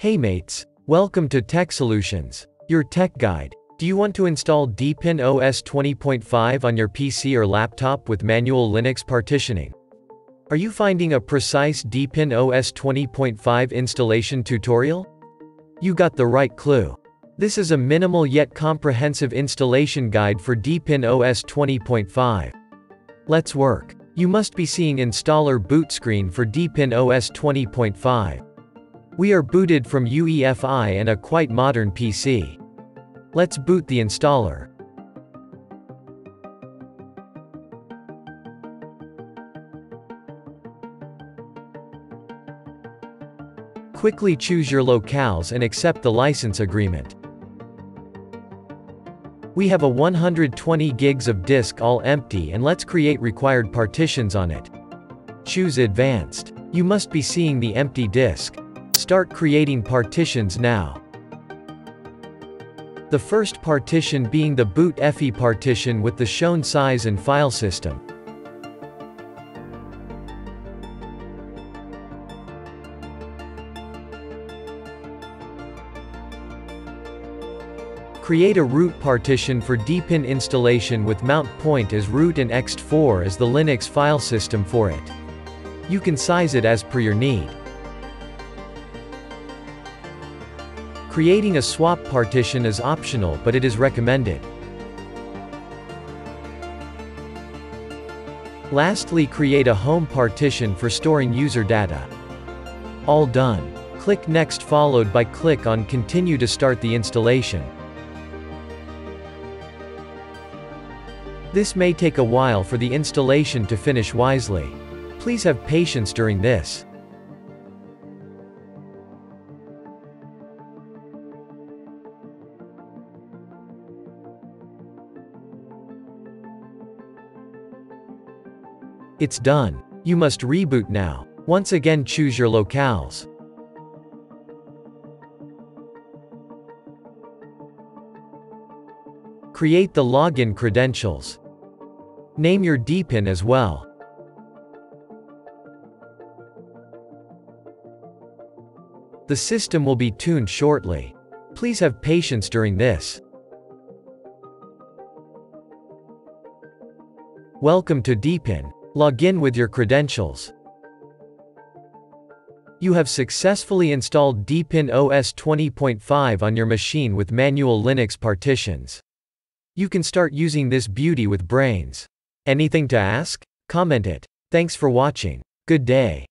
Hey mates, welcome to Tech Solutions, your tech guide. Do you want to install Deepin OS 20.5 on your PC or laptop with manual Linux partitioning? Are you finding a precise Deepin OS 20.5 installation tutorial? You got the right clue. This is a minimal yet comprehensive installation guide for Deepin OS 20.5. Let's work. You must be seeing installer boot screen for Deepin OS 20.5. We are booted from UEFI and a quite modern PC. Let's boot the installer. Quickly choose your locales and accept the license agreement. We have a 120 gigs of disk all empty, and let's create required partitions on it. Choose Advanced. You must be seeing the empty disk. Start creating partitions now. The first partition being the boot.efi partition with the shown size and file system. Create a root partition for Deepin installation with mount point as root and ext4 as the Linux file system for it. You can size it as per your need. Creating a swap partition is optional, but it is recommended. Lastly, create a home partition for storing user data. All done. Click Next followed by click on Continue to start the installation. This may take a while for the installation to finish wisely. Please have patience during this. It's done. You must reboot now. Once again, choose your locales. Create the login credentials. Name your Deepin as well. The system will be tuned shortly. Please have patience during this. Welcome to Deepin. Log in with your credentials. You have successfully installed Deepin OS 20.5 on your machine with manual Linux partitions. You can start using this beauty with brains. Anything to ask? Comment it. Thanks for watching. Good day.